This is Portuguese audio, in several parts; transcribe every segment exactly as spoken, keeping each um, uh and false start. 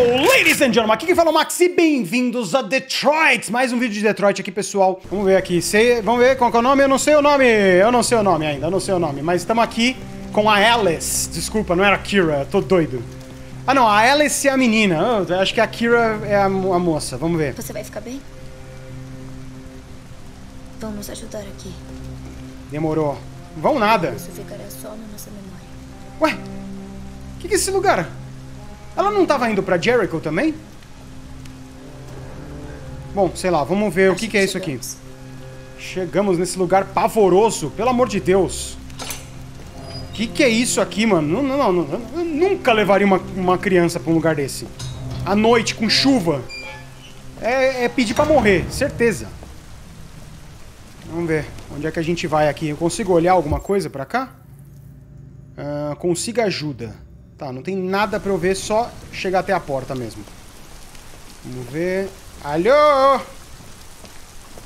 ladies and gentlemen, aqui que fala o Maxi, bem-vindos a Detroit. Mais um vídeo de Detroit aqui, pessoal. Vamos ver aqui, sei, vamos ver qual que é o nome, eu não sei o nome, eu não sei o nome ainda, eu não sei o nome. Mas estamos aqui com a Alice, desculpa, não era a Kira, eu tô doido. Ah não, a Alice é a menina, eu acho que a Kira é a, a moça, vamos ver. Você vai ficar bem? Vamos ajudar aqui. Demorou. Vão nada. Isso ficará só na nossa memória. Ué, o que, que é esse lugar? Ela não estava indo pra Jericho também? Bom, sei lá, vamos ver. Acho o que, que, que é chegamos. Isso aqui. Chegamos nesse lugar pavoroso, pelo amor de Deus. O que, que é isso aqui, mano? Não, não, não, não, eu nunca levaria uma, uma criança pra um lugar desse. À noite, com chuva. É, é pedir pra morrer, certeza. Vamos ver. Onde é que a gente vai aqui? Eu consigo olhar alguma coisa pra cá? Uh, consiga ajuda. Tá, não tem nada pra eu ver, só chegar até a porta mesmo. Vamos ver. Alô?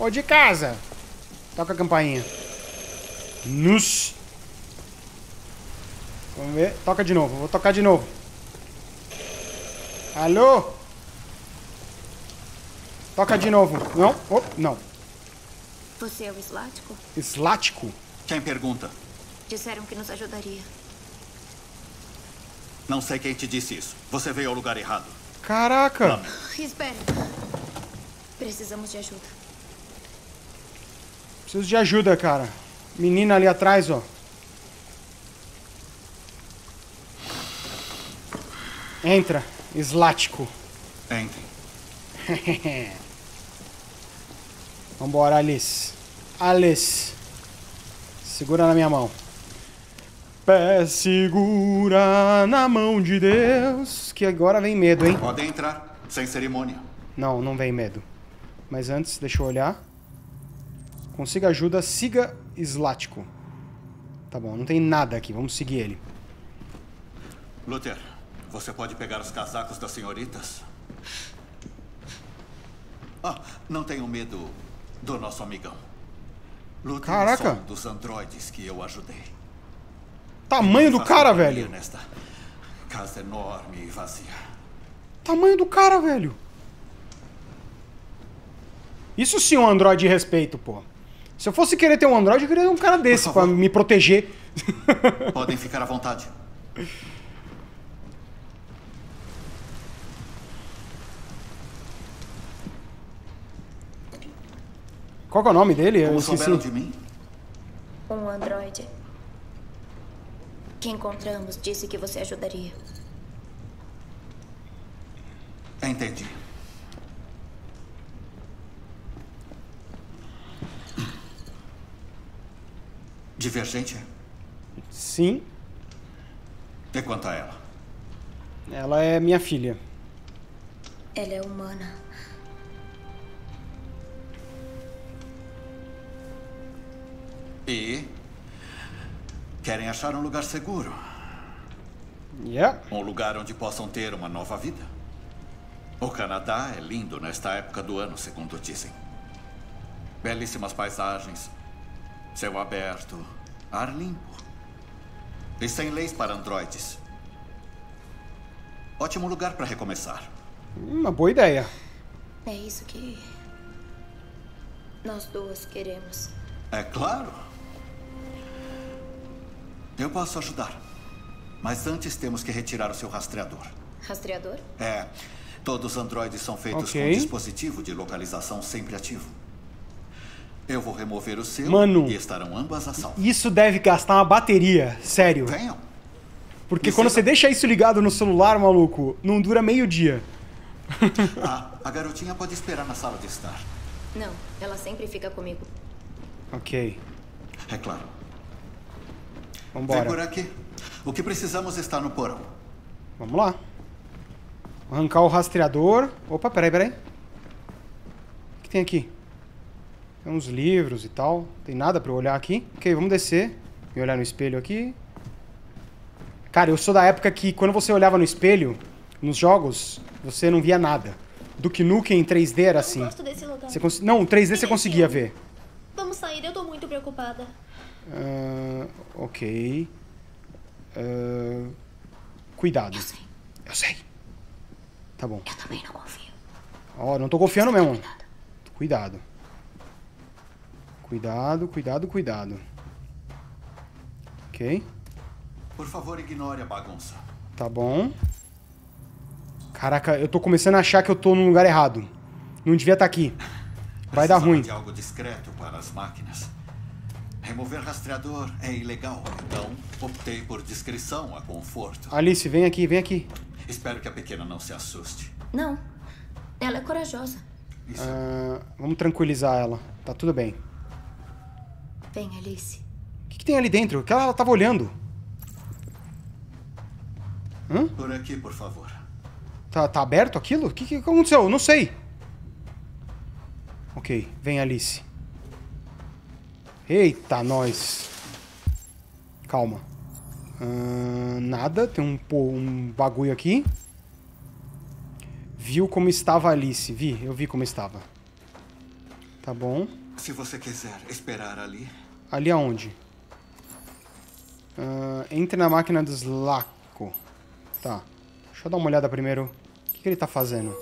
Ô, de casa. Toca a campainha. Nos. Vamos ver. Toca de novo. Vou tocar de novo. Alô? Toca de novo. Não? Oh, não. Você é o Zlatko? Zlatko? Quem pergunta? Disseram que nos ajudaria. Não sei quem te disse isso. Você veio ao lugar errado. Caraca! Espere. Precisamos de ajuda. Preciso de ajuda, cara. Menina ali atrás, ó. Entra, Zlatko. Entre. Vambora, Alice. Alice. Segura na minha mão. Pé segura na mão de Deus. Que agora vem medo, hein? Pode entrar, sem cerimônia. Não, não vem medo. Mas antes, deixa eu olhar. Consiga ajuda, siga Zlatko. Tá bom, não tem nada aqui, vamos seguir ele. Luther, você pode pegar os casacos das senhoritas? Ah, não tenho medo do nosso amigão. Luther. Caraca. É um dos androides que eu ajudei. Tamanho do cara, velho. Nesta casa enorme e vazia. Tamanho do cara, velho. Isso sim é um androide de respeito, pô. Se eu fosse querer ter um androide, eu queria ter um cara desse pra me proteger. Podem ficar à vontade. Qual que é o nome dele? Como souberam de mim? Um androide. Que encontramos disse que você ajudaria. Entendi. Divergente? Sim. E quanto a ela? Ela é minha filha. Ela é humana. E querem achar um lugar seguro. Yeah. Um lugar onde possam ter uma nova vida. O Canadá é lindo nesta época do ano, segundo dizem. Belíssimas paisagens, céu aberto, ar limpo. E sem leis para androides. Ótimo lugar para recomeçar. Uma boa ideia. É isso que nós duas queremos. É claro. Eu posso ajudar. Mas antes temos que retirar o seu rastreador. Rastreador? É. Todos os androides são feitos okay. com um dispositivo de localização sempre ativo. Eu vou remover o seu Mano, e estarão ambas a salvo. Isso deve gastar uma bateria, sério. Venham. Porque Me quando senta. Você deixa isso ligado no celular, maluco, não dura meio dia. Ah, a garotinha pode esperar na sala de estar. Não, ela sempre fica comigo. Ok. É claro. Vambora. Vem por aqui. O que precisamos está no porão. Vamos lá. Arrancar o rastreador. Opa, peraí, peraí. O que tem aqui? Tem uns livros e tal. Não tem nada pra eu olhar aqui. Ok, vamos descer. E olhar no espelho aqui. Cara, eu sou da época que quando você olhava no espelho, nos jogos, você não via nada. Duke Nukem em três D era assim. Eu gosto desse lugar. Você cons... Não, em três D você conseguia ver. Vamos sair, eu tô muito preocupada. Uh, ok. Uh, cuidado. Eu sei. Eu sei. Tá bom. Eu também não confio. Ó, oh, não tô confiando mesmo. Cuidado. Cuidado. Cuidado, cuidado, cuidado. Ok. Por favor, ignore a bagunça. Tá bom. Caraca, eu tô começando a achar que eu tô num lugar errado. Não devia estar aqui. Vai dar ruim. De algo discreto para as máquinas. Remover rastreador é ilegal, então optei por discrição a conforto. Alice, vem aqui, vem aqui. Espero que a pequena não se assuste. Não, ela é corajosa. Ah, vamos tranquilizar ela. Tá tudo bem. Vem, Alice. O que, que tem ali dentro? O que ela tava olhando? Hã? Por aqui, por favor. Tá, tá aberto aquilo? O que, que aconteceu? Eu não sei. Ok, vem, Alice. Eita, nós. Calma. Uh, nada, tem um, pô, um bagulho aqui. Viu como estava a Alice? Vi, eu vi como estava. Tá bom. Se você quiser esperar ali. Ali aonde? Uh, entre na máquina do Zlatko. Tá. Deixa eu dar uma olhada primeiro. O que, que ele tá fazendo?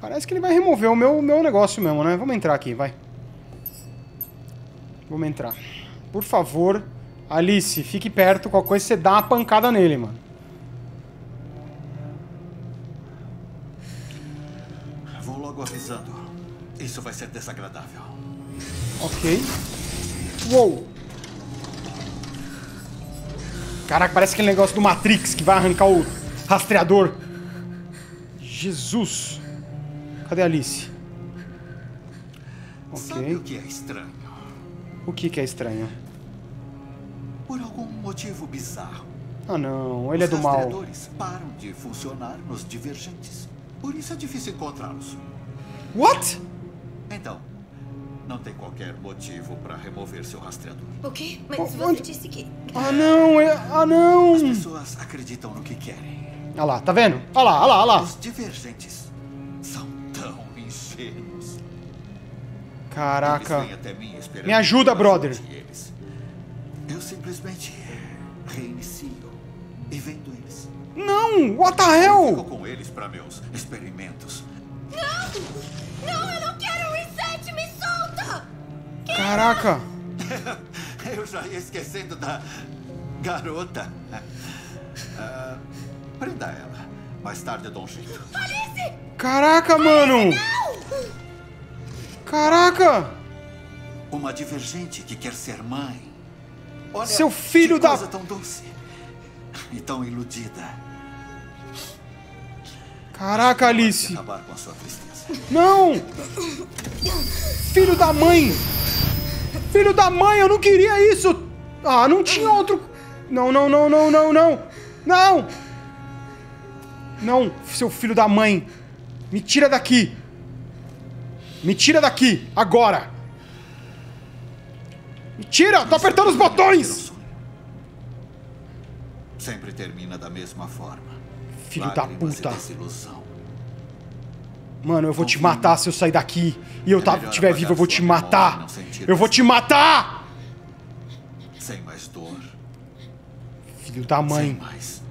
Parece que ele vai remover o meu, meu negócio mesmo, né? Vamos entrar aqui, vai. Vamos entrar. Por favor, Alice, fique perto. Qualquer coisa você dá uma pancada nele, mano. Vou logo avisando. Isso vai ser desagradável. Ok. Uou! Caraca, parece aquele negócio do Matrix que vai arrancar o rastreador. Jesus! Cadê a Alice? Ok. Sabe o que é estranho? O que que é estranho? Por algum motivo bizarro. Ah não, ele é do mal. Os rastreadores param de funcionar nos divergentes. Por isso é difícil encontrá-los. What? Então, não tem qualquer motivo para remover seu rastreador. O quê? Mas oh, você onde? Disse que... Ah não, eu... ah não! As pessoas acreditam no que querem. Ah lá, tá vendo? Ah lá, ah lá, ah lá. Os divergentes são... Caraca. Me ajuda, brother. Eu simplesmente reinicio e vendo eles. Não, what the hell? Eu fico com eles para meus experimentos. Não! Não, eu não quero o reset, me solta! Quem? Caraca. Eu já ia esquecendo da garota. Uh, prenda ela. Mais tarde eu dou um jeito. Alice! Caraca, Alice, mano! Não! Caraca! Uma divergente que quer ser mãe. Olha, seu filho que da... coisa tão doce e tão iludida. Caraca, Alice! Acabar com a sua tristeza. Não! Filho da mãe! Filho da mãe, eu não queria isso! Ah, não tinha outro... Não, não, não, não, não, não! Não! Não, seu filho da mãe! Me tira daqui! Me tira daqui! Agora! Me tira! Tô apertando os botões! Sempre termina da mesma forma. Filho da puta! Mano, eu vou te matar se eu sair daqui. E eu estiver vivo, eu vou te matar! Eu vou te matar! Sem mais dor. Filho da mãe. Sem mais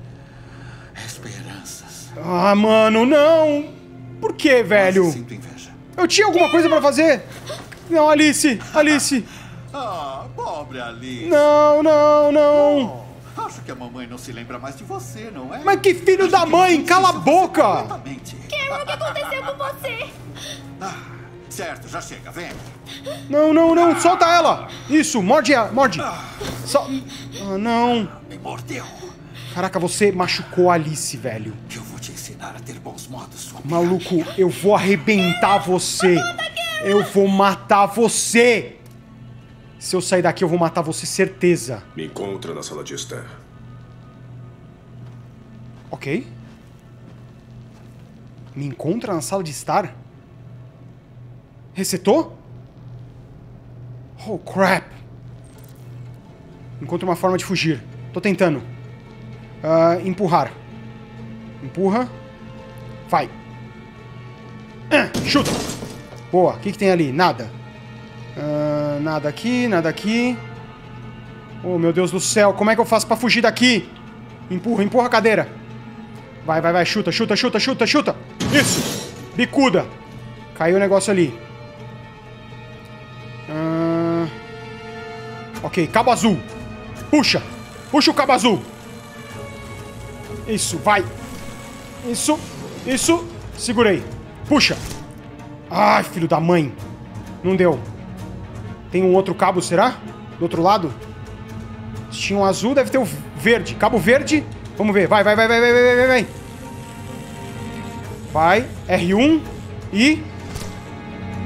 esperanças. Ah, mano, não! Por que, velho? Eu tinha alguma coisa pra fazer? Não, Alice! Alice! Ah, pobre Alice! Não, não, não! Oh, acho que a mamãe não se lembra mais de você, não é? Mas que filho acho da que mãe! Cala a boca! Kira, o que aconteceu com você? Ah, certo, já chega, vem! Não, não, não! Solta ela! Isso, morde ela, morde! Sol... Ah, não! Me mordeu! Caraca, você machucou a Alice, velho. Eu vou te ensinar a ter bons modos, sua maluco, piada. Eu vou arrebentar você. Eu vou matar você. Se eu sair daqui, eu vou matar você, certeza. Me encontra na sala de estar. Ok. Me encontra na sala de estar? Resetou? Oh, crap. Encontra uma forma de fugir. Tô tentando. Uh, empurrar. Empurra. Vai. Uh, chuta. Boa. O que, que tem ali? Nada. Uh, nada aqui, nada aqui. Oh, meu Deus do céu. Como é que eu faço pra fugir daqui? Empurra, empurra a cadeira. Vai, vai, vai. Chuta, chuta, chuta, chuta, chuta. Isso. Bicuda. Caiu o negócio ali. Uh... Ok, cabo azul. Puxa. Puxa o cabo azul. Isso, vai. Isso. Isso. Segurei. Puxa. Ai, filho da mãe. Não deu. Tem um outro cabo, será? Do outro lado? Tinha um azul, deve ter um verde. Cabo verde. Vamos ver. Vai, vai, vai, vai, vai, vai, vai, vai. Vai. R um. E...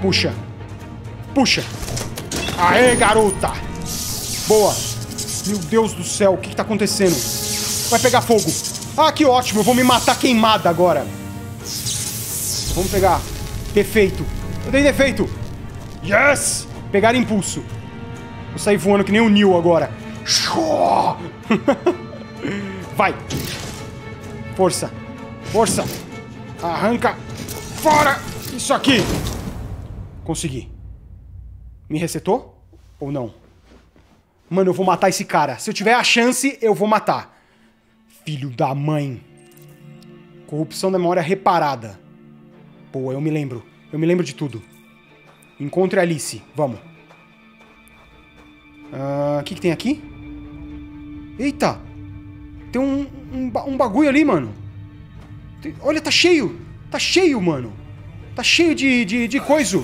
Puxa. Puxa. Aê, garota. Boa. Meu Deus do céu. O que que tá acontecendo? Vai pegar fogo. Ah, que ótimo. Eu vou me matar queimada agora. Vamos pegar. Defeito. Eu dei defeito. Yes! Pegar impulso. Vou sair voando que nem o Neo agora. Vai. Força. Força. Arranca. Fora. Isso aqui. Consegui. Me resetou? Ou não? Mano, eu vou matar esse cara. Se eu tiver a chance, eu vou matar. Filho da mãe. Corrupção da memória reparada. Boa, eu me lembro. Eu me lembro de tudo. Encontre a Alice. Vamos. O uh, que que tem aqui? Eita. Tem um, um, um bagulho ali, mano. Tem, olha, tá cheio. Tá cheio, mano. Tá cheio de, de, de coisa.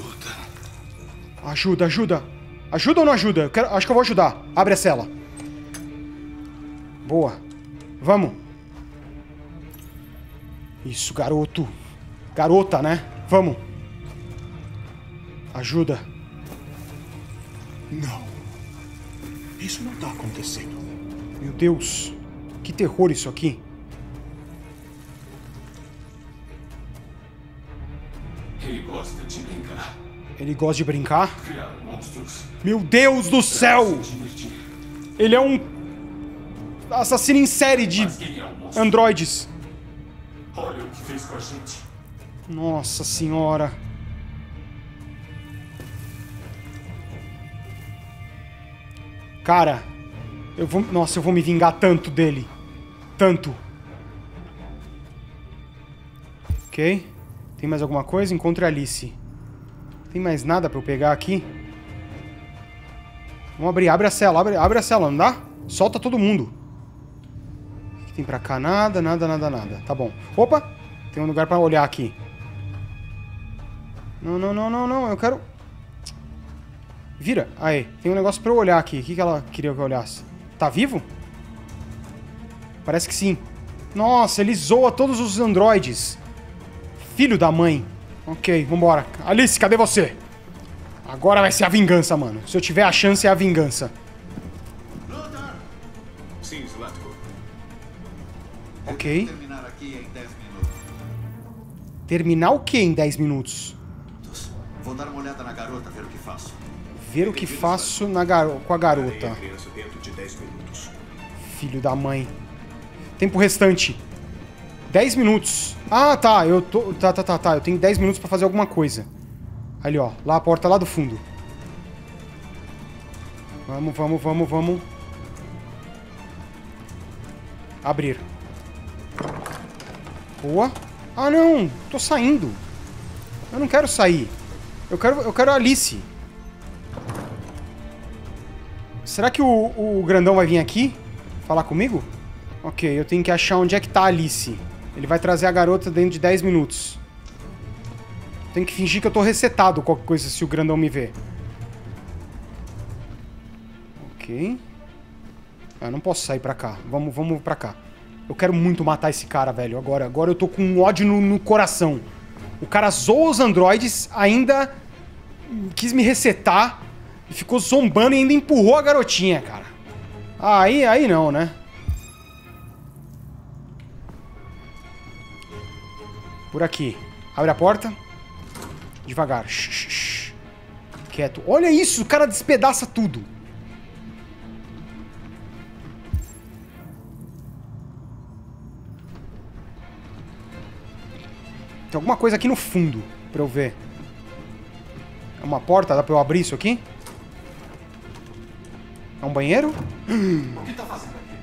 Ajuda, ajuda. Ajuda ou não ajuda? Eu quero, acho que eu vou ajudar. Abre a cela. Boa. Vamos. Isso, garoto. Garota, né? Vamos. Ajuda. Não. Isso não tá acontecendo. Meu Deus. Que terror isso aqui. Ele gosta de brincar. Ele gosta de brincar? Criar monstros. Meu Deus do céu! Ele é um... assassino em série de... É um androides. Olha o que fez com a gente. Nossa senhora. Cara, eu vou... Nossa, eu vou me vingar tanto dele. Tanto. Ok. Tem mais alguma coisa? Encontre a Alice. Tem mais nada pra eu pegar aqui? Vamos abrir. Abre a cela. Abre, abre a cela, não dá? Solta todo mundo. O que tem pra cá? Nada, nada, nada, nada. Tá bom. Opa! Tem um lugar pra olhar aqui. Não, não, não, não, não. Eu quero... Vira. Aí, tem um negócio pra eu olhar aqui. O que que ela queria que eu olhasse? Tá vivo? Parece que sim. Nossa, ele zoa todos os androides. Filho da mãe. Ok, vambora. Alice, cadê você? Agora vai ser a vingança, mano. Se eu tiver a chance, é a vingança. Luther. Sim, Zlatko. Ok. Terminar aqui em dez minutos. Terminar o que em dez minutos? Vou dar uma olhada na garota, ver o que faço. Ver o que faço na garo com a garota. Filho da mãe. Tempo restante. dez minutos. Ah, tá. Eu tô... Tá, tá, tá, tá. Eu tenho dez minutos pra fazer alguma coisa. Ali, ó. Lá a porta lá do fundo. Vamos, vamos, vamos, vamos. Abrir. Boa. Ah, não. Tô saindo. Eu não quero sair. Eu quero, eu quero a Alice. Será que o, o grandão vai vir aqui? Falar comigo? Ok, eu tenho que achar onde é que tá a Alice. Ele vai trazer a garota dentro de dez minutos. Tenho que fingir que eu tô resetado, qualquer coisa, se o grandão me ver. Ok. Ah, não posso sair pra cá. Vamos, vamos pra cá. Eu quero muito matar esse cara, velho. Agora, agora eu tô com um ódio no, no coração. O cara zoou os androides, ainda quis me resetar. E ficou zombando e ainda empurrou a garotinha, cara. Aí, aí não, né? Por aqui. Abre a porta. Devagar. Shhh, shh. Quieto. Olha isso, o cara despedaça tudo. Tem alguma coisa aqui no fundo pra eu ver. É uma porta? Dá pra eu abrir isso aqui? É um banheiro? O que tá fazendo aqui?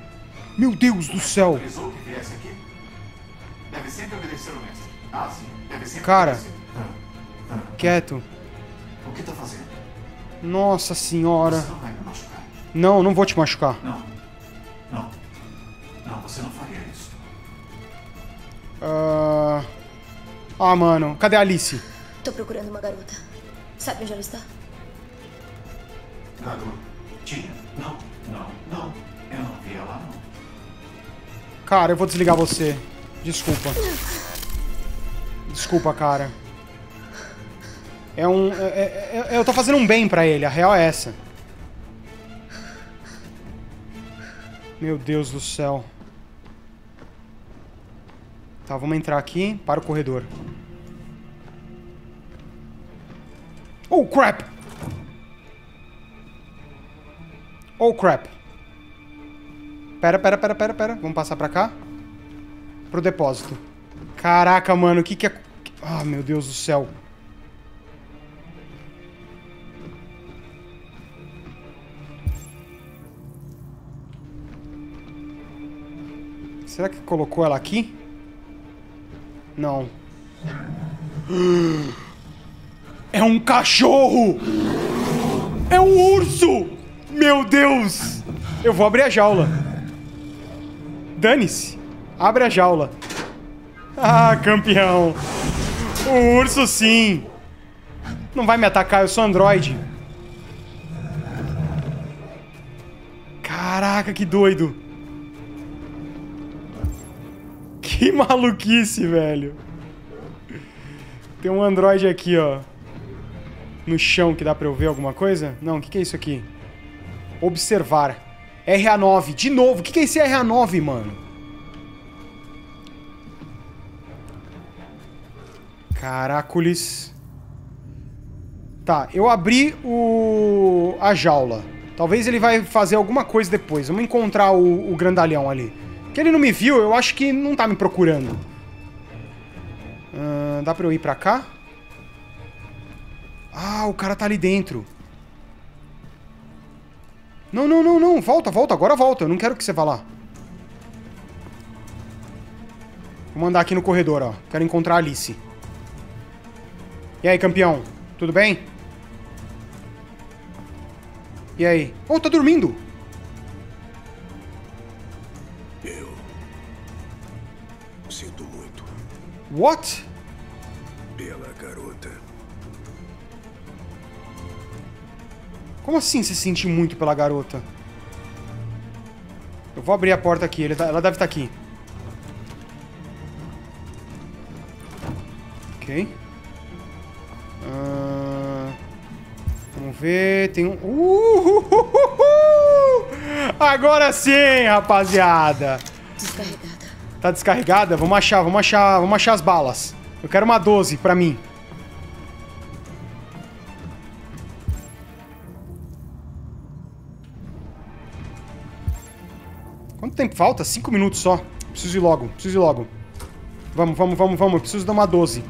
Meu Deus do céu! sempre obedecer o mestre. Ah, sim. Deve sempre Cara, obedecer. Quieto. O que tá fazendo? Nossa senhora. Você não vai me machucar. Não, não vou te machucar. Não. Não. Não, você não faria isso. Ah, ah mano. Cadê a Alice? Tô procurando uma garota. Sabe onde ela está? Garota. Tia, não, não, não. Eu não vi ela, não. Cara, eu vou desligar você. Desculpa. Desculpa, cara. É um... É, é, eu tô fazendo um bem pra ele. A real é essa. Meu Deus do céu. Tá, vamos entrar aqui. Para o corredor. Oh, crap! Oh, crap. Pera, pera, pera, pera, pera. Vamos passar pra cá. Pro depósito. Caraca, mano. O que que é... Ah, meu Deus do céu. Será que colocou ela aqui? Não. É um cachorro! É um urso! Meu Deus! Eu vou abrir a jaula. Dane-se. Abre a jaula. Ah, campeão. O urso, sim. Não vai me atacar, eu sou androide. Caraca, que doido. Que maluquice, velho. Tem um androide aqui, ó. No chão que dá pra eu ver alguma coisa? Não, o que que é isso aqui? Observar. R A nove. De novo. O que que é esse R A nove, mano? Caracoles. Tá, eu abri o... a jaula. Talvez ele vai fazer alguma coisa depois. Vamos encontrar o, o grandalhão ali. Porque ele não me viu, eu acho que não tá me procurando. Hum, dá pra eu ir pra cá? Ah, o cara tá ali dentro. Não, não, não, não. Volta, volta. Agora volta. Eu não quero que você vá lá. Vou mandar aqui no corredor, ó. Quero encontrar a Alice. E aí, campeão? Tudo bem? E aí? Oh, tá dormindo. Eu... sinto muito. What? Pela garota. Como assim se sentir muito pela garota? Eu vou abrir a porta aqui. Ele tá, ela deve estar aqui. Ok. Uh, vamos ver. Tem um... Uhuhuhuhu! Agora sim, rapaziada. Descarregada. Tá descarregada? Vamos achar, vamos achar, vamos achar as balas. Eu quero uma doze pra mim. Quanto tempo falta? Cinco minutos só. Preciso ir logo, preciso ir logo. Vamos, vamos, vamos, vamos. Eu preciso dar uma doze.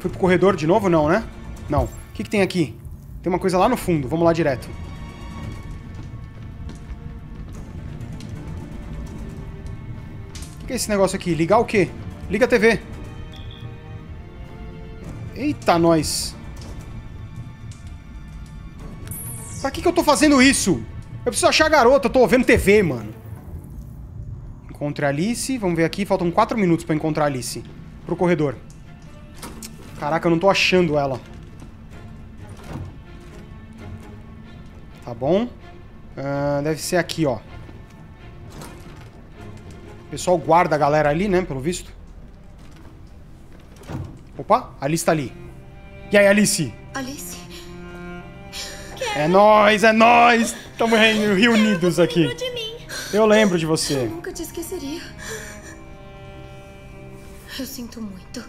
Fui pro corredor de novo? Não, né? Não. O que que tem aqui? Tem uma coisa lá no fundo. Vamos lá direto. O que que é esse negócio aqui? Ligar o quê? Liga a T V. Eita, nós. Pra que que eu tô fazendo isso? Eu preciso achar a garota, eu tô vendo T V, mano. Encontre a Alice, vamos ver aqui. Faltam quatro minutos pra encontrar a Alice. Pro corredor. Caraca, eu não tô achando ela. Tá bom. Uh, deve ser aqui, ó. O pessoal guarda a galera ali, né, pelo visto. Opa, a Alice tá ali. E aí, Alice? Alice? É nóis, é nóis! Estamos reunidos aqui. De mim. Eu lembro de você. Eu nunca te esqueceria. Eu sinto muito.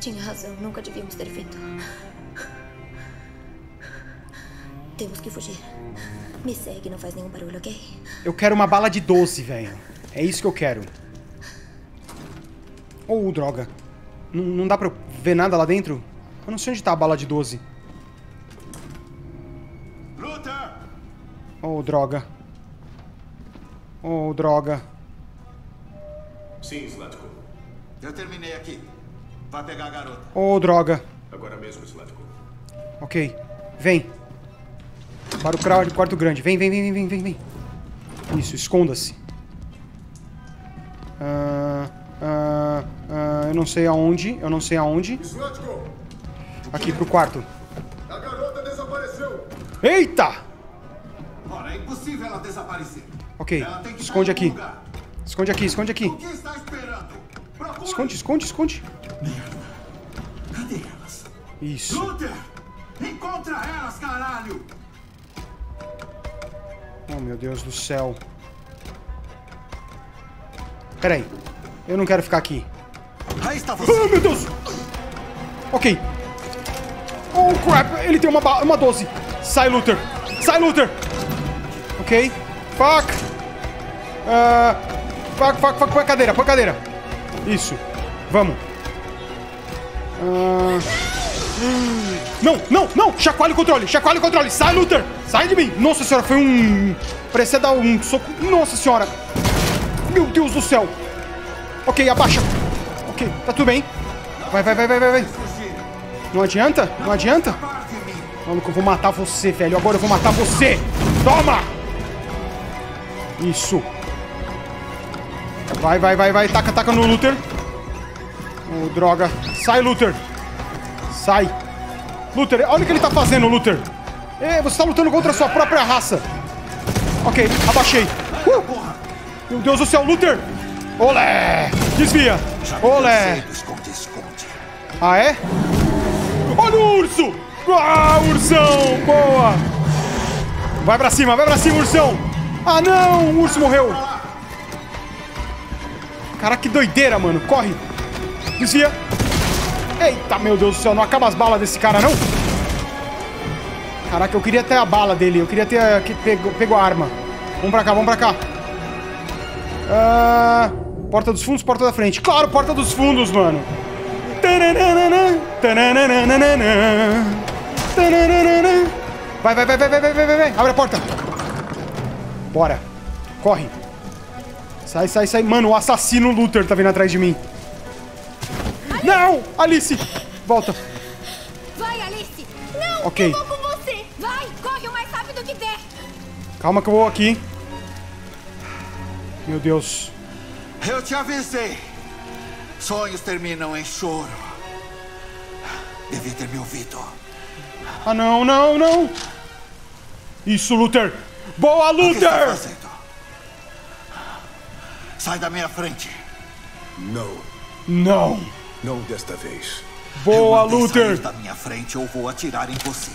Tinha razão, nunca devíamos ter feito. Temos que fugir. Me segue, não faz nenhum barulho, ok? Eu quero uma bala de doce, velho. É isso que eu quero. Oh, droga. Não, não dá pra eu ver nada lá dentro? Eu não sei onde tá a bala de doze. Oh, droga. Oh, droga. Sim, Zlatko. Eu terminei aqui. Vai pegar a garota. Oh, droga. Agora mesmo, Zlatko. Ok. Vem. Para o crowd, quarto grande. Vem, vem, vem, vem, vem, vem. Isso, esconda-se. Ah, ah, ah, eu não sei aonde. Eu não sei aonde. Zlatko. Aqui pro quarto. A garota desapareceu. Eita! Ora, é impossível ela desaparecer. Ok, ela tem que esconde aqui. Esconde aqui, esconde aqui. O que está esperando? Procure. Esconde, esconde, esconde. Merda. Cadê elas? Isso. Luther! Encontra elas, caralho! Oh, meu Deus do céu. Pera aí. Eu não quero ficar aqui. Aí está você. Oh, meu Deus! Ok. Oh, crap. Ele tem uma, uma doze. Sai, Luther. Sai, Luther. Ok. Fuck. Uh, fuck, fuck, fuck. Põe a cadeira, põe a cadeira. Isso. Vamos. Uh... Hum. Não, não, não. Chacoalha o controle. Chacoalha o controle. Sai, Luther. Sai de mim. Nossa senhora, foi um... Parecia dar um soco. Nossa senhora. Meu Deus do céu. Ok, abaixa. Ok, tá tudo bem. Vai, vai, vai, vai, vai. Não adianta? Não adianta? Maluco, eu vou matar você, velho. Agora eu vou matar você. Toma! Isso. Vai, vai, vai, vai. Taca, taca no Luther. Oh, droga. Sai, Luther. Sai. Luther, olha o que ele tá fazendo, Luther. É, você tá lutando contra a sua própria raça. Ok, abaixei. Uh! Meu Deus do céu, Luther. Olé! Desvia. Olé. Ah, é? Olha o urso! Ah, ursão! Boa! Vai pra cima, vai pra cima, ursão! Ah, não! O urso morreu! Caraca, que doideira, mano! Corre! Desvia! Eita, meu Deus do céu! Não acaba as balas desse cara, não? Caraca, eu queria ter a bala dele. Eu queria ter... que pegou, pegou a arma. Vamos pra cá, vamos pra cá. Ah, porta dos fundos, porta da frente. Claro, porta dos fundos, mano! Vai, vai, vai, vai, vai, vai, vai, vai. Abre a porta. Bora. Corre. Sai, sai, sai. Mano, o assassino Luther tá vindo atrás de mim. Alice. Não! Alice! Volta. Vai, Alice. Não, okay. Eu vou com você. Vai, corre o mais rápido que der. Calma que eu vou aqui. Meu Deus. Eu te avisei. Sonhos terminam em choro. Devia ter me ouvido. Ah, não, não, não. Isso, Luther. Boa, Luther. Sai da minha frente. Não. Não. Não desta vez. Boa, Luther. Sai da minha frente ou vou atirar em você.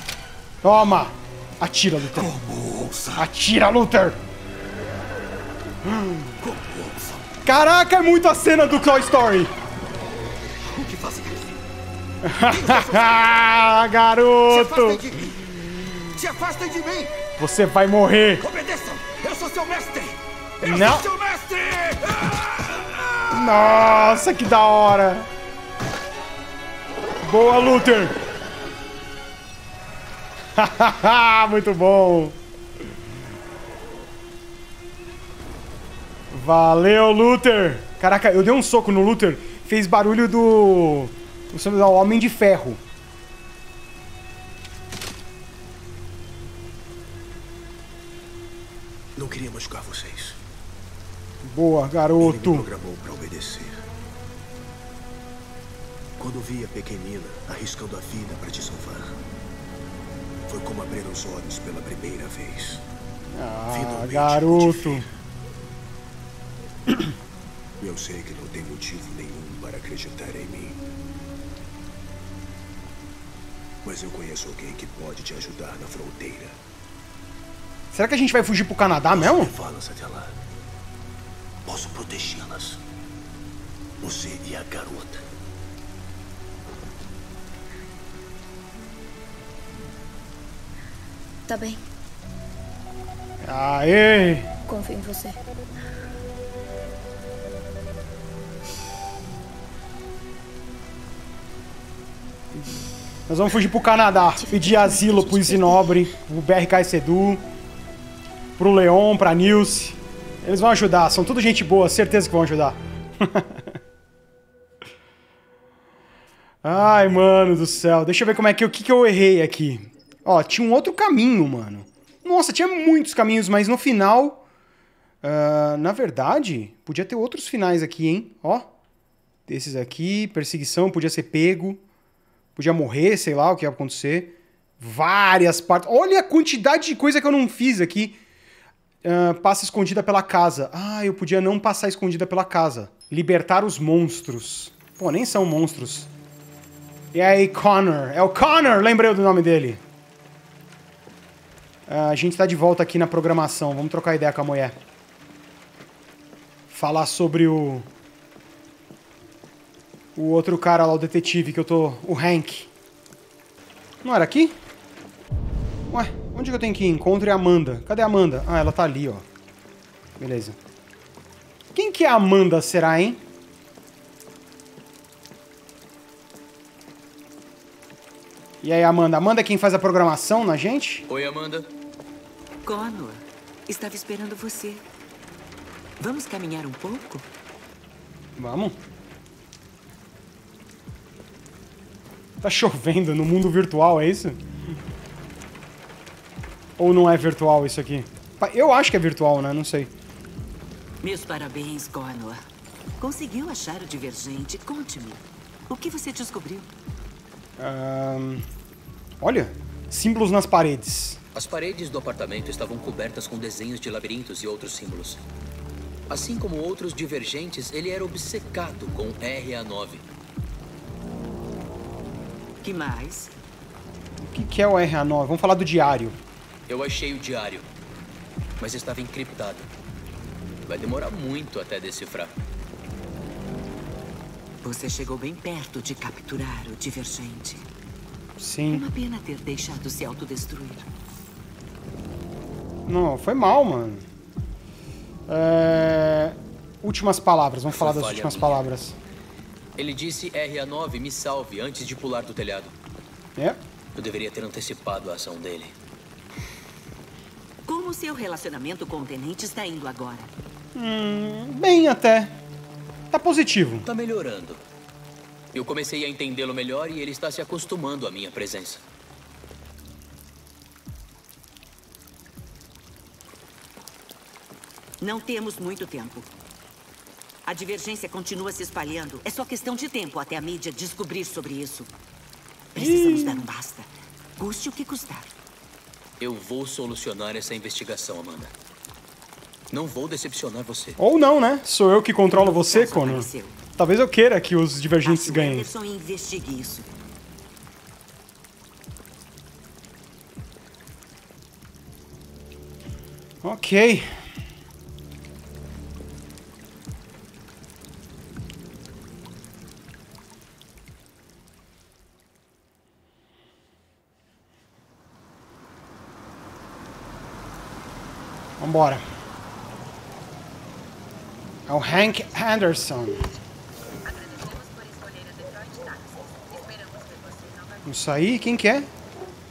Toma. Atira, Luther. Como ousa. Atira, Luther. Como ousa. Caraca, é muito a cena do Toy Story. O que fazem aqui? Garoto! Se afastem de mim! Se afastem de mim! Você vai morrer! Obedeçam! Eu sou seu mestre! Eu Não. sou seu mestre! Nossa, que da hora! Boa, Luther! Muito bom! Valeu, Luther! Caraca, eu dei um soco no Luther, fez barulho do... o Homem de Ferro. Não queria machucar vocês. Boa, garoto. Ele me programou pra obedecer. Quando vi a pequenina arriscando a vida pra te salvar, foi como abrir os olhos pela primeira vez. Ah, finalmente, garoto! Eu sei que não tem motivo nenhum para acreditar em mim. Mas eu conheço alguém que pode te ajudar na fronteira. Será que a gente vai fugir pro Canadá mesmo? Levá-las até lá. Posso protegê-las. Você e a garota. Tá bem. Aê! Confio em você. Nós vamos fugir pro Canadá, pedir asilo pro Isinobre, o B R K Sedu, pro Leon, pra Nilce. Eles vão ajudar, são tudo gente boa, certeza que vão ajudar. Ai, mano do céu. Deixa eu ver como é que, o que, que eu errei aqui. Ó, tinha um outro caminho, mano. Nossa, tinha muitos caminhos, mas no final... Uh, na verdade, podia ter outros finais aqui, hein? Ó, desses aqui, perseguição, podia ser pego. Podia morrer, sei lá o que ia acontecer. Várias partes. Olha a quantidade de coisa que eu não fiz aqui. Uh, passa escondida pela casa. Ah, eu podia não passar escondida pela casa. Libertar os monstros. Pô, nem são monstros. E aí, Connor. É o Connor! Lembrei do nome dele. Uh, a gente tá de volta aqui na programação. Vamos trocar ideia com a mulher. Falar sobre o... O outro cara lá, o detetive que eu tô... O Hank. Não era aqui? Ué... Onde que eu tenho que ir? Encontre a Amanda. Cadê a Amanda? Ah, ela tá ali, ó. Beleza. Quem que é a Amanda, será, hein? E aí, Amanda? Amanda é quem faz a programação na gente? Oi, Amanda. Connor, estava esperando você. Vamos caminhar um pouco? Vamos. Tá chovendo no mundo virtual, é isso? Ou não é virtual isso aqui? Eu acho que é virtual, né? Não sei. Meus parabéns, Connor. Conseguiu achar o divergente? Conte-me. O que você descobriu? Um, olha, símbolos nas paredes. As paredes do apartamento estavam cobertas com desenhos de labirintos e outros símbolos. Assim como outros divergentes, ele era obcecado com R A nove. Que mais? O que, que é o R A nove? Vamos falar do diário. Eu achei o diário, mas estava encriptado. Vai demorar muito até decifrar. Você chegou bem perto de capturar o divergente. Sim. Uma pena ter deixado se autodestruir. Não, foi mal, mano. É... Últimas palavras, vamos falar das últimas palavras. Ele disse R A nove me salve antes de pular do telhado. É? Eu deveria ter antecipado a ação dele. Como seu relacionamento com o tenente está indo agora? Hum, bem até. Tá positivo. Tá melhorando. Eu comecei a entendê-lo melhor e ele está se acostumando à minha presença. Não temos muito tempo. A divergência continua se espalhando. É só questão de tempo até a mídia descobrir sobre isso. Precisamos Ih. dar um basta. Custe o que custar. Eu vou solucionar essa investigação, Amanda. Não vou decepcionar você. Ou não, né? Sou eu que controlo você, Connor. Talvez eu queira que os divergentes ganhem. Anderson investigue isso. Ok. Vambora. É o Hank Anderson. Isso aí, quem que é?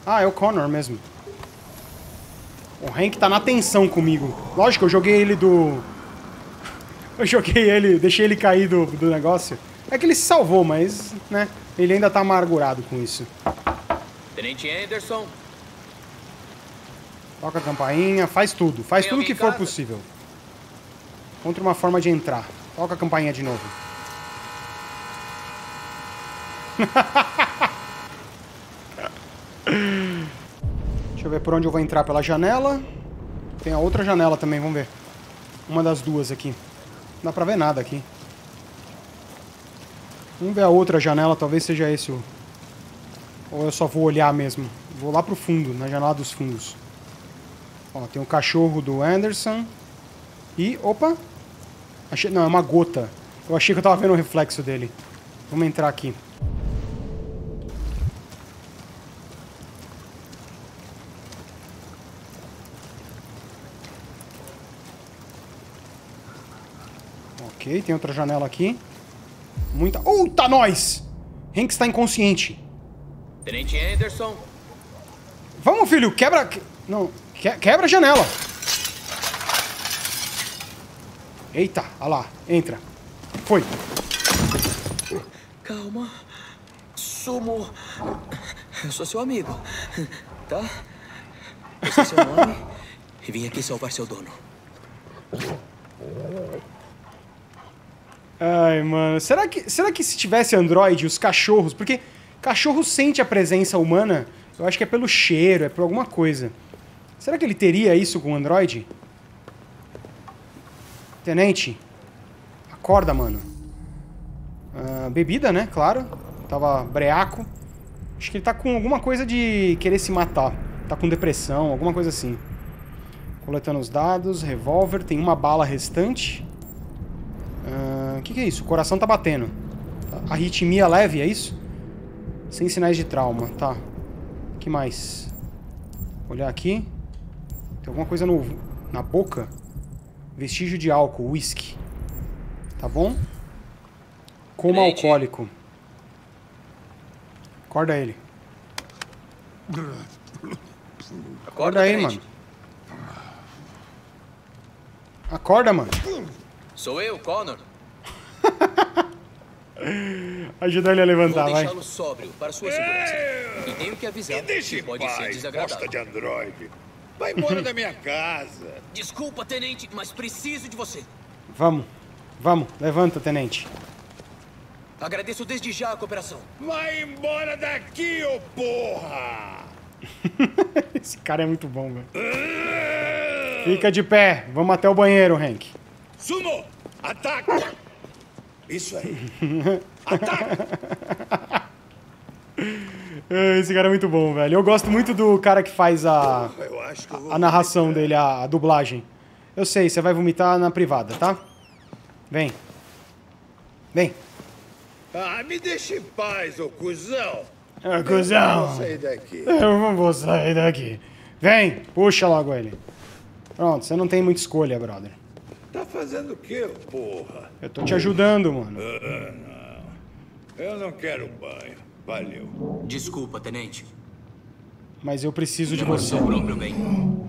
Ah, é o Connor mesmo. O Hank tá na tensão comigo. Lógico, eu joguei ele do... Eu joguei ele, deixei ele cair do, do negócio. É que ele se salvou, mas, né? Ele ainda tá amargurado com isso. Tenente Anderson... Toca a campainha, faz tudo. Faz tudo que for possível. Encontra uma forma de entrar. Toca a campainha de novo. Deixa eu ver por onde eu vou entrar. Pela janela. Tem a outra janela também, vamos ver. Uma das duas aqui. Não dá pra ver nada aqui. Vamos ver a outra janela, talvez seja esse o... Ou eu só vou olhar mesmo. Vou lá pro fundo, na janela dos fundos. Ó, tem o cachorro do Anderson. E, opa. Achei, não, é uma gota. Eu achei que eu tava vendo o reflexo dele. Vamos entrar aqui. Ok, tem outra janela aqui. Muita... Oh, tá nós! Hank está inconsciente. Tenente Anderson. Vamos, filho, quebra... Não... Quebra a janela. Eita, olha lá, entra. Foi. Calma. Sumo. Eu sou seu amigo, tá? Eu sou seu nome e vim aqui salvar seu dono. Ai, mano. Será que, será que se tivesse Android, os cachorros... Porque cachorro sente a presença humana. Eu acho que é pelo cheiro, é por alguma coisa. Será que ele teria isso com o Android? Tenente. Acorda, mano. Ah, bebida, né? Claro. Tava breaco. Acho que ele tá com alguma coisa de querer se matar. Tá com depressão, alguma coisa assim. Coletando os dados. Revólver. Tem uma bala restante. O uh, que, que é isso? O coração tá batendo. Arritmia leve, é isso? Sem sinais de trauma, tá. O que mais? Vou olhar aqui. Tem alguma coisa no, na boca? Vestígio de álcool, whisky. Tá bom? Coma alcoólico. Acorda ele. Acorda aí, mano. Acorda, mano. Sou eu, Connor. Ajuda ele a levantar, vai. Vou deixá-lo sóbrio para sua segurança. É... E tenho que avisar que pode ser desagradável. Costa de Android. Vai embora da minha casa. Desculpa, tenente, mas preciso de você. Vamos, vamos. Levanta, tenente. Agradeço desde já a cooperação. Vai embora daqui, ô porra! Esse cara é muito bom, velho. Fica de pé. Vamos até o banheiro, Hank. Sumo! Ataca! Isso aí. Ataca! Esse cara é muito bom, velho. Eu gosto muito do cara que faz a, eu acho que eu a, a narração vomitar. dele, a, a dublagem. Eu sei, você vai vomitar na privada, tá? Vem. Vem. Ah, me deixa em paz, ô cuzão. Ah, cuzão. Eu não vou sair daqui. Eu não vou sair daqui. Vem, puxa logo ele. Pronto, você não tem muita escolha, brother. Tá fazendo o quê, porra? Eu tô te ajudando, mano. Ah, não. Eu não quero banho. Valeu. Desculpa, tenente. Mas eu preciso não de você. Próprio bem.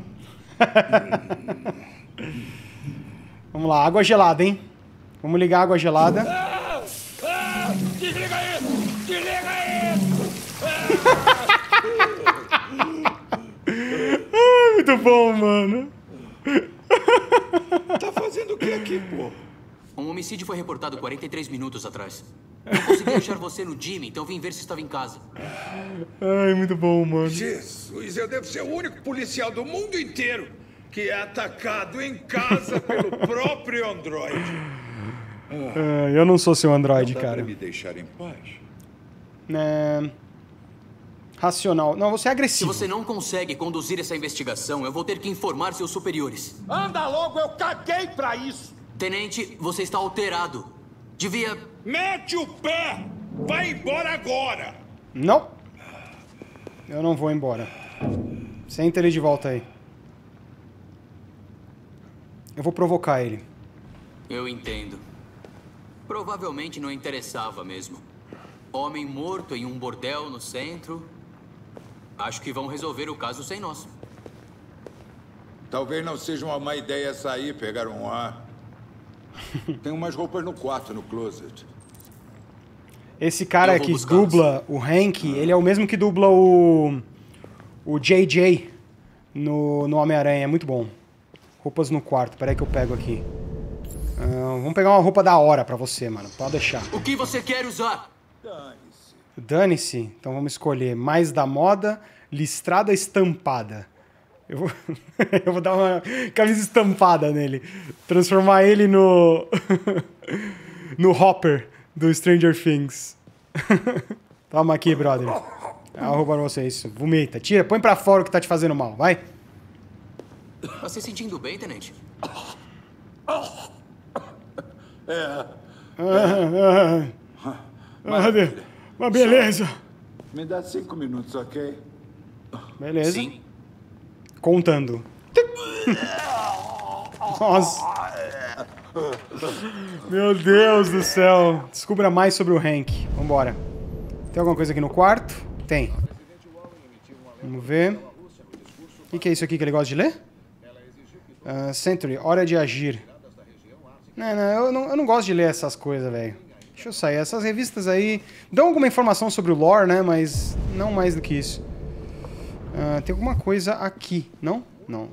Vamos lá, água gelada, hein? Vamos ligar a água gelada. Ah, ah, desliga isso! Desliga isso! Ah, muito bom, mano. Tá fazendo o que aqui, pô? Um homicídio foi reportado quarenta e três minutos atrás. Não consegui achar você no Jimmy, então vim ver se estava em casa. Ai, muito bom, mano. Jesus, eu devo ser o único policial do mundo inteiro que é atacado em casa pelo próprio Android. Ah, eu não sou seu Android, não dá cara. Pra me deixar em paz. É... Racional. Não, você é agressivo. Se você não consegue conduzir essa investigação, eu vou ter que informar seus superiores. Anda logo, eu caguei pra isso! Tenente, você está alterado. Devia... Mete o pé! Vai embora agora! Não. Eu não vou embora. Senta ele de volta aí. Eu vou provocar ele. Eu entendo. Provavelmente não interessava mesmo. Homem morto em um bordel no centro... Acho que vão resolver o caso sem nós. Talvez não seja uma má ideia sair, pegar um ar. Tem umas roupas no quarto, no closet. Esse cara que dubla o Hank, ele é o mesmo que dubla o... O J J no, no Homem-Aranha, é muito bom. Roupas no quarto, peraí que eu pego aqui. Uh, vamos pegar uma roupa da hora pra você, mano, pode deixar. O que você quer usar? Dane-se, então vamos escolher mais da moda, listrada estampada. Eu vou, eu vou dar uma camisa estampada nele, transformar ele no no Hopper do Stranger Things. Toma aqui, brother. Ah, vou roubar você isso. Vomita, tira, põe pra fora o que tá te fazendo mal, vai. Tá se sentindo bem, tenente? É. Ah, ah. Maravilha. Mas beleza. Me dá cinco minutos, ok? Beleza. Sim. Contando. Nossa. Meu Deus do céu. Descubra mais sobre o Hank. Vambora. Tem alguma coisa aqui no quarto? Tem. Vamos ver. O que, que é isso aqui que ele gosta de ler? Uh, Century. Hora de agir. Não, não, eu não, eu não gosto de ler essas coisas, velho. Deixa eu sair. Essas revistas aí dão alguma informação sobre o lore, né? Mas não mais do que isso. Uh, tem alguma coisa aqui, não? Não.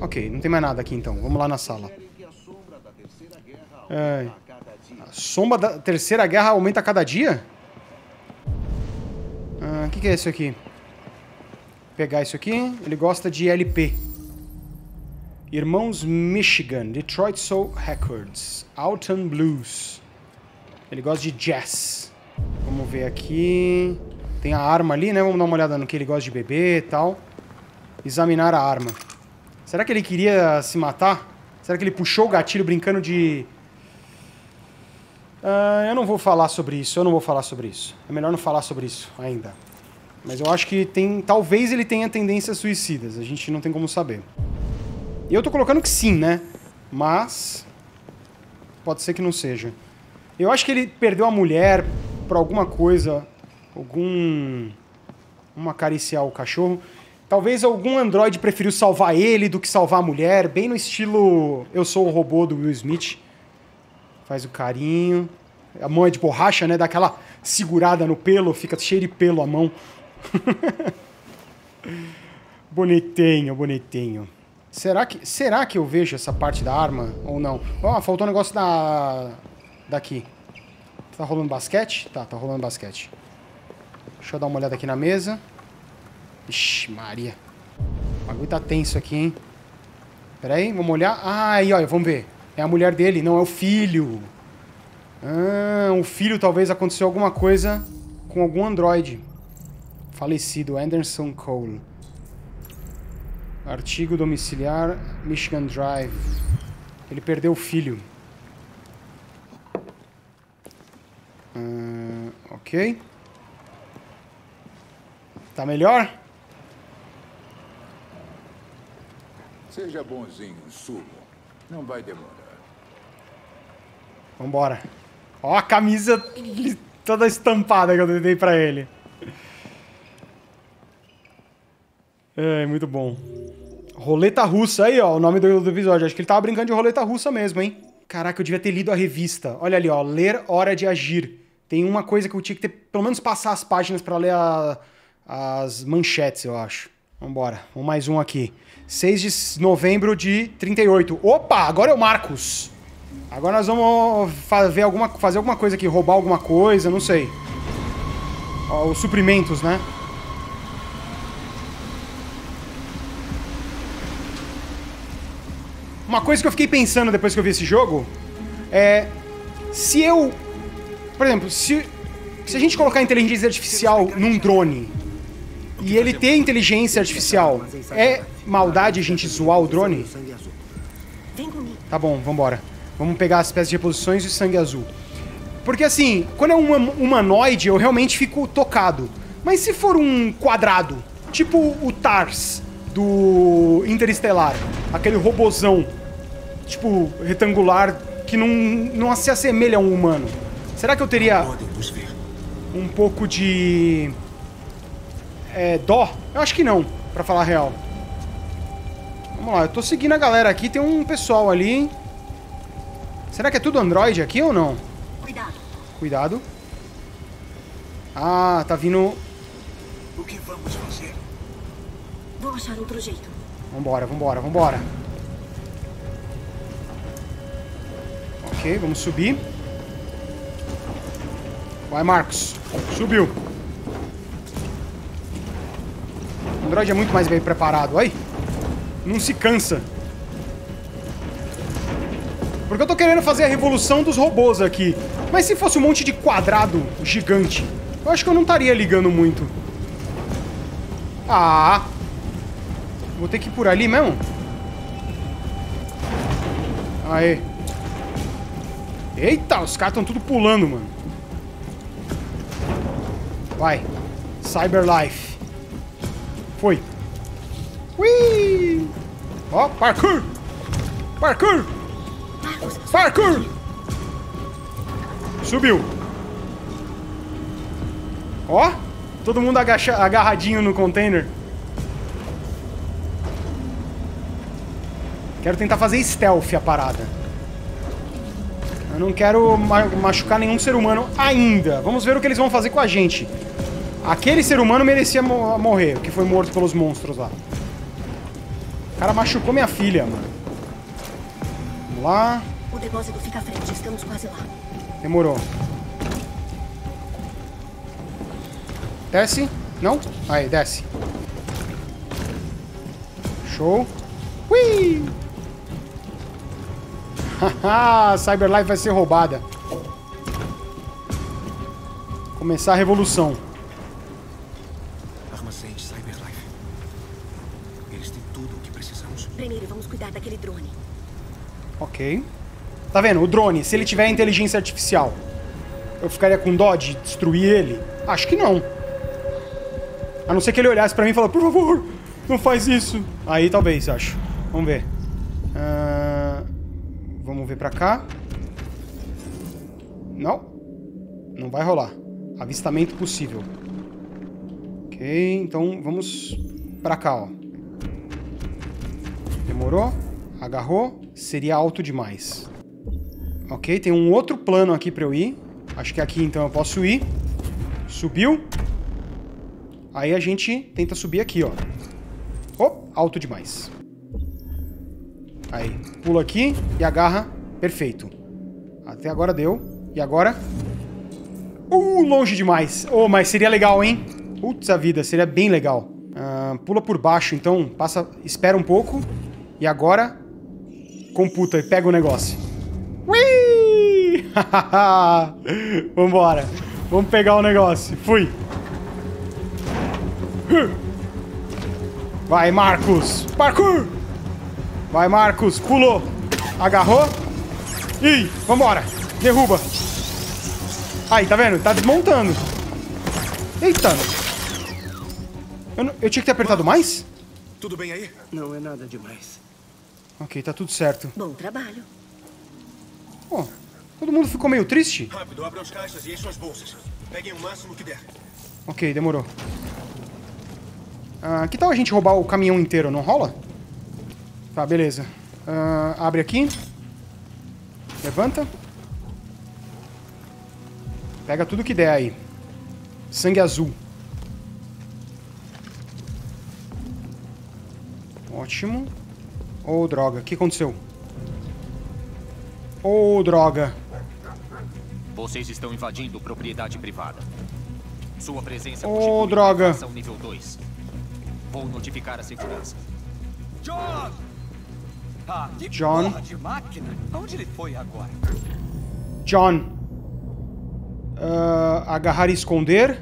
Ok, não tem mais nada aqui então. Vamos lá na sala. É... A sombra da Terceira Guerra aumenta a cada dia? O uh, que, que é isso aqui? Vou pegar isso aqui. Ele gosta de L P. Irmãos Michigan, Detroit Soul Records, Alton Blues. Ele gosta de jazz. Vamos ver aqui. Tem a arma ali, né? Vamos dar uma olhada no que ele gosta de beber e tal. Examinar a arma. Será que ele queria se matar? Será que ele puxou o gatilho brincando de... Uh, eu não vou falar sobre isso, eu não vou falar sobre isso. É melhor não falar sobre isso ainda. Mas eu acho que tem... Talvez ele tenha tendências suicidas, a gente não tem como saber. E eu tô colocando que sim, né? Mas... Pode ser que não seja. Eu acho que ele perdeu a mulher por alguma coisa. Algum... Vamos acariciar o cachorro. Talvez algum androide preferiu salvar ele do que salvar a mulher. Bem no estilo... Eu sou o robô do Will Smith. Faz o carinho. A mão é de borracha, né? Dá aquela segurada no pelo. Fica cheio de pelo a mão. Bonitinho, bonitinho. Será que, será que eu vejo essa parte da arma ou não? Ó, oh, faltou um negócio da... daqui. Tá rolando basquete? Tá, tá rolando basquete. Deixa eu dar uma olhada aqui na mesa. Ixi, Maria. O bagulho tá tenso aqui, hein? Pera aí, vamos olhar. Ah, aí, olha, vamos ver. É a mulher dele, não, é o filho. Ah, o filho talvez aconteceu alguma coisa com algum androide. Falecido, Anderson Cole. Artigo domiciliar, Michigan Drive. Ele perdeu o filho. Uh, ok. Tá melhor? Seja bonzinho, subo. Não vai demorar. Vambora. Ó a camisa toda estampada que eu dei pra ele. É, muito bom. Roleta russa aí, ó, o nome do, do episódio. Acho que ele tava brincando de roleta russa mesmo, hein? Caraca, eu devia ter lido a revista. Olha ali, ó, Ler Hora de Agir. Tem uma coisa que eu tinha que ter, pelo menos passar as páginas pra ler a, as manchetes, eu acho. Vambora, vamos mais um aqui. seis de novembro de trinta e oito. Opa, agora é o Markus. Agora nós vamos fazer alguma, fazer alguma coisa aqui, roubar alguma coisa, não sei. Ó, os suprimentos, né? Uma coisa que eu fiquei pensando depois que eu vi esse jogo é... Se eu... Por exemplo, se, se a gente colocar inteligência artificial num drone e ele ter inteligência artificial, é maldade a gente zoar o drone? Tá bom, vambora. Vamos pegar as peças de reposições e o sangue azul. Porque assim, quando é um humanoide, eu realmente fico tocado. Mas se for um quadrado, tipo o Tars do Interestelar, aquele robozão... Tipo, retangular, que não, não se assemelha a um humano. Será que eu teria um pouco de... É, dó? Eu acho que não, pra falar a real. Vamos lá, eu tô seguindo a galera aqui, tem um pessoal ali. Será que é tudo androide aqui ou não? Cuidado. Cuidado. Ah, tá vindo... O que vamos fazer? Vou achar outro jeito. Vambora, vambora, vambora. Ok, vamos subir. Vai, Markus. Subiu. O Android é muito mais bem preparado. Aí. Não se cansa. Porque eu tô querendo fazer a revolução dos robôs aqui. Mas se fosse um monte de quadrado gigante, eu acho que eu não estaria ligando muito. Ah... Vou ter que ir por ali mesmo? Aê. Eita, os caras estão tudo pulando, mano. Vai. Cyberlife. Foi. Ui! Ó, parkour! Parkour! Parkour! Subiu. Ó, todo mundo agacha- agarradinho no container. Quero tentar fazer stealth a parada. Eu não quero ma machucar nenhum ser humano ainda. Vamos ver o que eles vão fazer com a gente. Aquele ser humano merecia mo morrer, que foi morto pelos monstros lá. O cara machucou minha filha, mano. Vamos lá. O depósito fica à frente, estamos quase lá. Demorou. Desce. Não? Aí, desce. Show. Ui! Haha, Cyberlife vai ser roubada. Começar a revolução. Armazém de Cyberlife. Eles têm tudo o que precisamos. Primeiro vamos cuidar daquele drone. Ok. Tá vendo? O drone, se ele tiver inteligência artificial, eu ficaria com dó de destruir ele? Acho que não. A não ser que ele olhasse pra mim e falasse, por favor, não faz isso. Aí talvez, acho. Vamos ver. Uh, vamos ver pra cá. Não. Não vai rolar. Avistamento possível. Ok, então vamos pra cá, ó. Demorou. Agarrou. Seria alto demais. Ok, tem um outro plano aqui pra eu ir. Acho que aqui então eu posso ir. Subiu. Aí a gente tenta subir aqui, ó. Oh, alto demais. Aí, pula aqui e agarra. Perfeito. Até agora deu. E agora? Uh, longe demais. Oh, mas seria legal, hein? Putz a vida, seria bem legal. Ah, pula por baixo, então. Passa, espera um pouco. E agora, computa e pega o negócio. Ui! Vambora. Vamos pegar o negócio. Fui. Vai, Markus. Parkour. Vai, Markus. Pulou. Agarrou. Ih, vambora. Derruba. Aí, tá vendo? Tá desmontando. Eita. Eu, não... Eu tinha que ter apertado mais? Tudo bem aí? Não é nada demais. Ok, tá tudo certo. Bom trabalho. Pô, todo mundo ficou meio triste. Rápido, abram as caixas e enchem as bolsas. Peguem o máximo que der. Ok, demorou. Uh, que tal a gente roubar o caminhão inteiro? Não rola? Tá, beleza. Uh, abre aqui. Levanta. Pega tudo que der aí. Sangue azul. Ótimo. Ô, droga. O que aconteceu? Ô, droga. Vocês estão invadindo propriedade privada. Sua presença constitui droga. Nível dois. Vou notificar a segurança. John! Ah, que John. Porra de máquina? Onde ele foi agora? John. Uh, agarrar e esconder.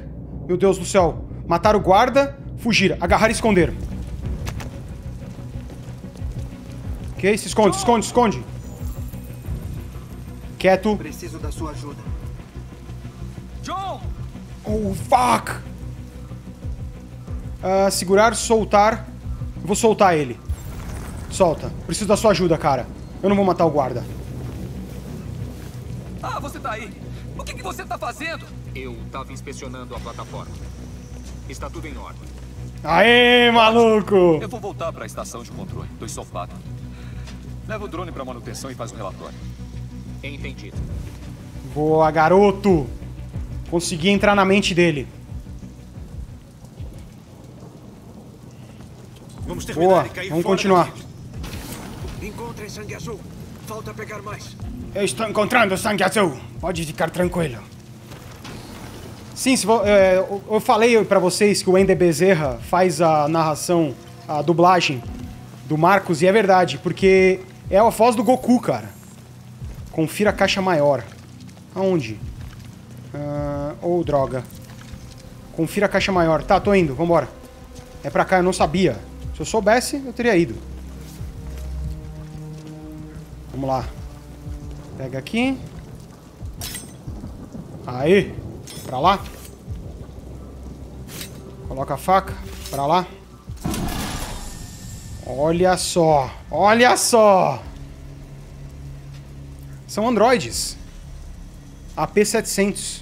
Meu Deus do céu. Matar o guarda. Fugir. Agarrar e esconder. Ok, se esconde, John. esconde, esconde. Quieto. Preciso da sua ajuda. John! Oh, fuck! Uh, segurar, soltar. Eu vou soltar ele. Solta. Preciso da sua ajuda, cara. Eu não vou matar o guarda. Ah, você tá aí. O que, que você tá fazendo? Eu tava inspecionando a plataforma. Está tudo em ordem. Aê, maluco! Eu vou voltar pra estação de controle. Tô ensopado. Leva o drone pra manutenção e faz um relatório. Entendido. Boa, garoto! Consegui entrar na mente dele. Vamos Boa, vamos continuar. Encontrem sangue azul. Falta pegar mais. Eu estou encontrando sangue azul. Pode ficar tranquilo. Sim, se vo... é, eu falei pra vocês que o Ender Bezerra faz a narração, a dublagem do Markus, e é verdade, porque é a voz do Goku, cara. Confira a caixa maior. Aonde? Ah, ou droga. Confira a caixa maior. Tá, tô indo, vambora. É pra cá, eu não sabia. Se eu soubesse, eu teria ido. Vamos lá. Pega aqui. Aí. Pra lá. Coloca a faca. Pra lá. Olha só. Olha só. São androides. A P setecentos.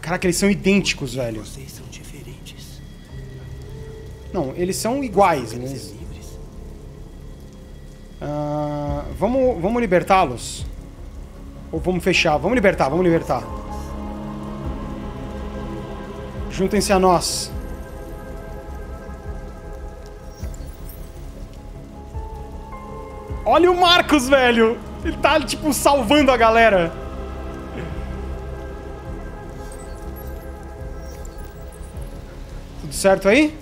Caraca, eles são idênticos, velho. Não, eles são iguais, né? Ah, Ah, vamos, vamos libertá-los? Ou vamos fechar? Vamos libertar, vamos libertar. Juntem-se a nós. Olha o Markus, velho! Ele tá, tipo, salvando a galera. Tudo certo aí?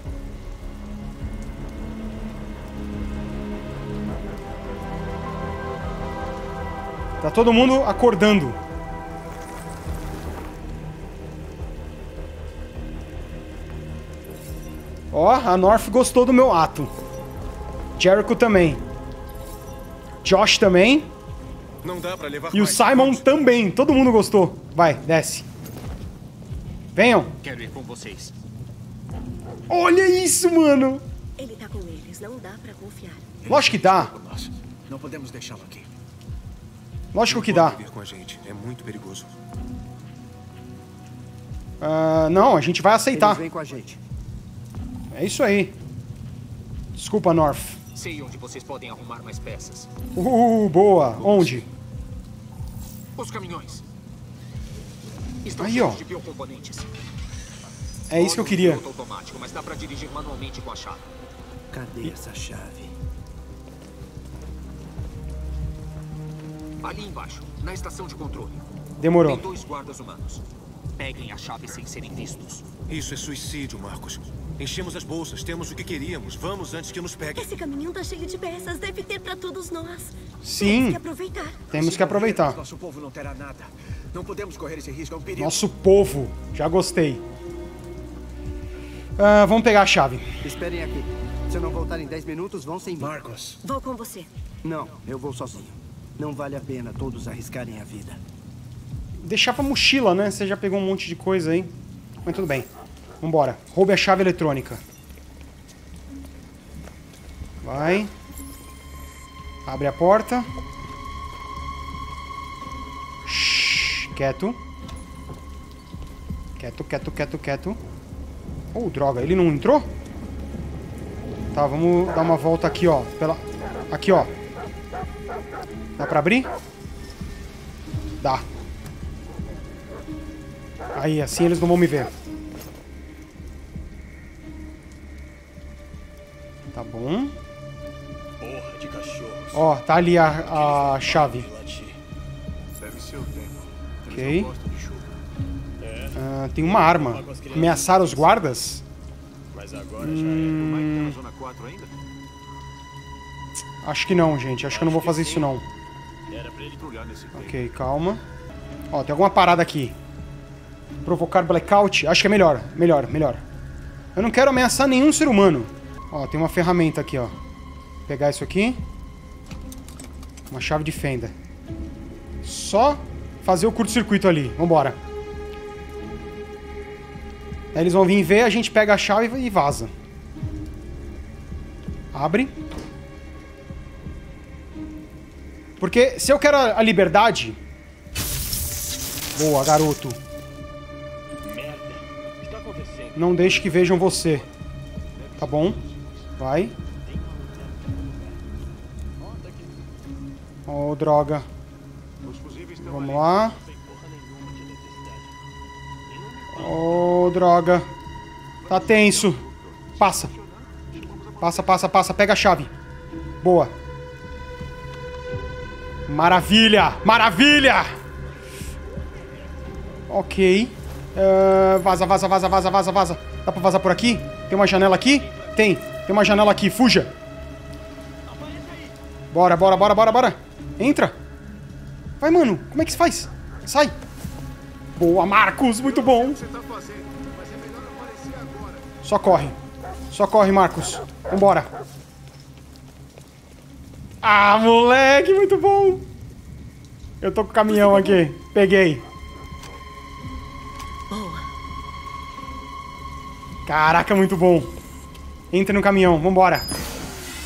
Tá todo mundo acordando. Ó, a North gostou do meu ato. Jericho também. Josh também. Não dá pra levar e mais. O Simon também. Todo mundo gostou. Vai, desce. Venham. Quero ir com vocês. Olha isso, mano. Ele tá com eles. Não dá pra confiar. Lógico que dá. Não podemos deixá-lo aqui. Lógico que dá. Com a gente. É muito perigoso. Uh, não, a gente vai aceitar. Eles vêm com a gente. É isso aí. Desculpa, North. Sei onde vocês podem arrumar mais peças. Uh, boa. Onde? Os caminhões. Estão aí, ó. De biocomponentes. É isso que eu queria. Automático, mas dá pra dirigir manualmente com a chave. Cadê essa chave? Ali embaixo, na estação de controle. Demorou. Tem dois guardas humanos. Peguem a chave sem serem vistos. Isso é suicídio, Markus. Enchemos as bolsas, temos o que queríamos. Vamos antes que nos peguem. Esse caminhão tá cheio de peças, deve ter pra todos nós. Sim. Temos que aproveitar. Temos que aproveitar. Nosso povo não terá nada. Não podemos correr esse risco, é um perigo. Nosso povo. Já gostei. Uh, vamos pegar a chave. Esperem aqui. Se eu não voltar em dez minutos, vão sem mim. Markus. Vou com você. Não, eu vou sozinho. Não vale a pena todos arriscarem a vida. Deixava mochila, né? Você já pegou um monte de coisa aí. Mas tudo bem. Vambora. Roube a chave eletrônica. Vai. Abre a porta. Shhh. Quieto. Quieto, quieto, quieto, quieto. Oh, droga. Ele não entrou? Tá, vamos dar uma volta aqui, ó. Pela... Aqui, ó. Dá pra abrir? Dá. Aí, assim eles não vão me ver. Tá bom. Porra de cachorros. Ó, tá ali a, a chave. Ok. Ah, tem uma arma. Ameaçaram os guardas? Hum... Acho que não, gente. Acho que eu não vou fazer isso, não. Ok, calma. Ó, tem alguma parada aqui. Provocar blackout? Acho que é melhor. Melhor, melhor. Eu não quero ameaçar nenhum ser humano. Ó, tem uma ferramenta aqui, ó. Vou pegar isso aqui. Uma chave de fenda. Só fazer o curto-circuito ali. Vambora. Aí eles vão vir ver, a gente pega a chave e vaza. Abre. Porque se eu quero a liberdade... Boa, garoto. Não deixe que vejam você. Tá bom. Vai. Oh, droga. Vamos lá. Oh, droga. Tá tenso. Passa. Passa, passa, passa. Pega a chave. Boa. Maravilha. Maravilha. Ok. Uh, vaza, vaza, vaza, vaza, vaza, vaza. Dá pra vazar por aqui? Tem uma janela aqui? Tem. Tem uma janela aqui. Fuja. Bora, bora, bora, bora, bora. Entra. Vai, mano. Como é que se faz? Sai. Boa, Markus. Muito bom. Só corre. Só corre, Markus. Vambora. Ah, moleque. Muito bom. Eu tô com o caminhão aqui. Peguei. Caraca, muito bom. Entra no caminhão, vambora.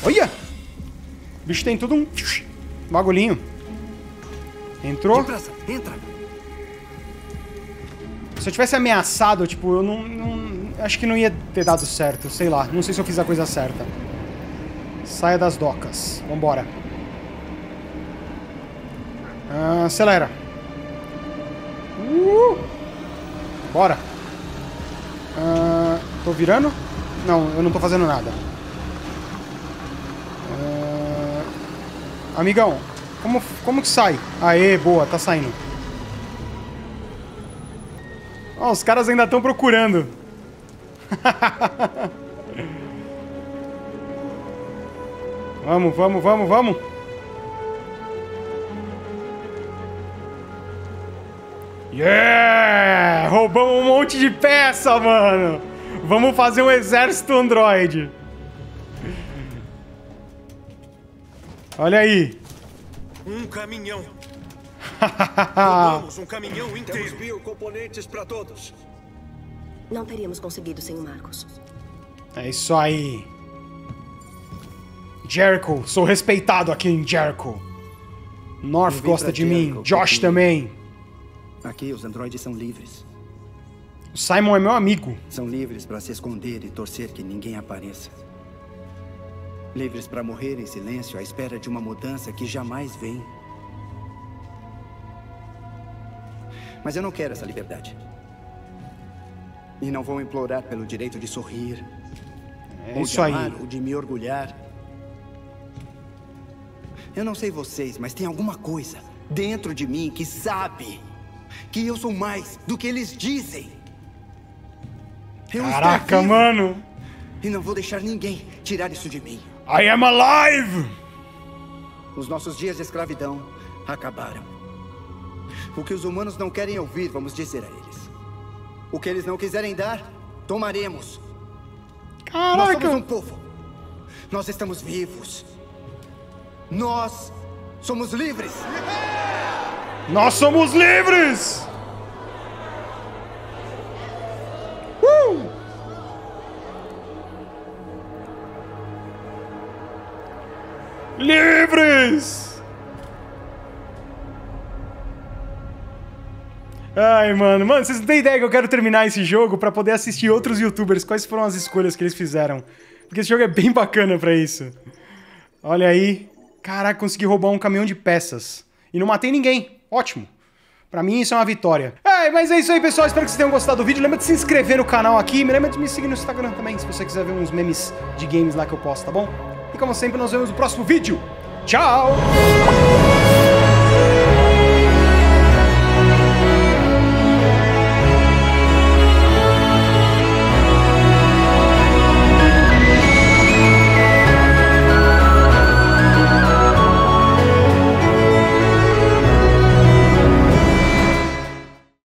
Olha! O bicho tem todo um bagulhinho. Entrou. Depressa, entra. Se eu tivesse ameaçado, tipo, eu não, não... Acho que não ia ter dado certo, sei lá. Não sei se eu fiz a coisa certa. Saia das docas, vambora. Acelera. Uh! Bora. Uh, tô virando? Não, eu não tô fazendo nada. Uh, amigão, como, como que sai? Aê, boa, tá saindo. Ó, oh, os caras ainda estão procurando. Vamos, vamos, vamos, vamos. Yeah! Roubamos um monte de peça, mano! Vamos fazer um exército androide. Olha aí. Um caminhão. Roubamos um caminhão inteiro. Temos biocomponentes para todos. Não teríamos conseguido sem o Markus. É isso aí. Jericho. Sou respeitado aqui em Jericho. North gosta de Jericho, mim. Josh também. Aqui os androides são livres. O Simon é meu amigo. São livres para se esconder e torcer que ninguém apareça. Livres para morrer em silêncio à espera de uma mudança que jamais vem. Mas eu não quero essa liberdade. E não vou implorar pelo direito de sorrir. É isso aí. Ou de amar, ou de me orgulhar. Eu não sei vocês, mas tem alguma coisa dentro de mim que sabe... que eu sou mais do que eles dizem. Eu Caraca, vivo, mano. E não vou deixar ninguém tirar isso de mim. I am alive! Os nossos dias de escravidão acabaram. O que os humanos não querem ouvir, vamos dizer a eles. O que eles não quiserem dar, tomaremos. Caraca. Nós somos um povo. Nós estamos vivos. Nós somos livres. Nós somos livres! Uh! Livres! Ai, mano. Mano, vocês não têm ideia que eu quero terminar esse jogo pra poder assistir outros youtubers. Quais foram as escolhas que eles fizeram? Porque esse jogo é bem bacana pra isso. Olha aí. Caraca, consegui roubar um caminhão de peças. E não matei ninguém. Ótimo. Pra mim isso é uma vitória. É, mas é isso aí, pessoal. Espero que vocês tenham gostado do vídeo. Lembra de se inscrever no canal aqui. Me lembra de me seguir no Instagram também, se você quiser ver uns memes de games lá que eu posto, tá bom? E como sempre, nós vemos no próximo vídeo. Tchau!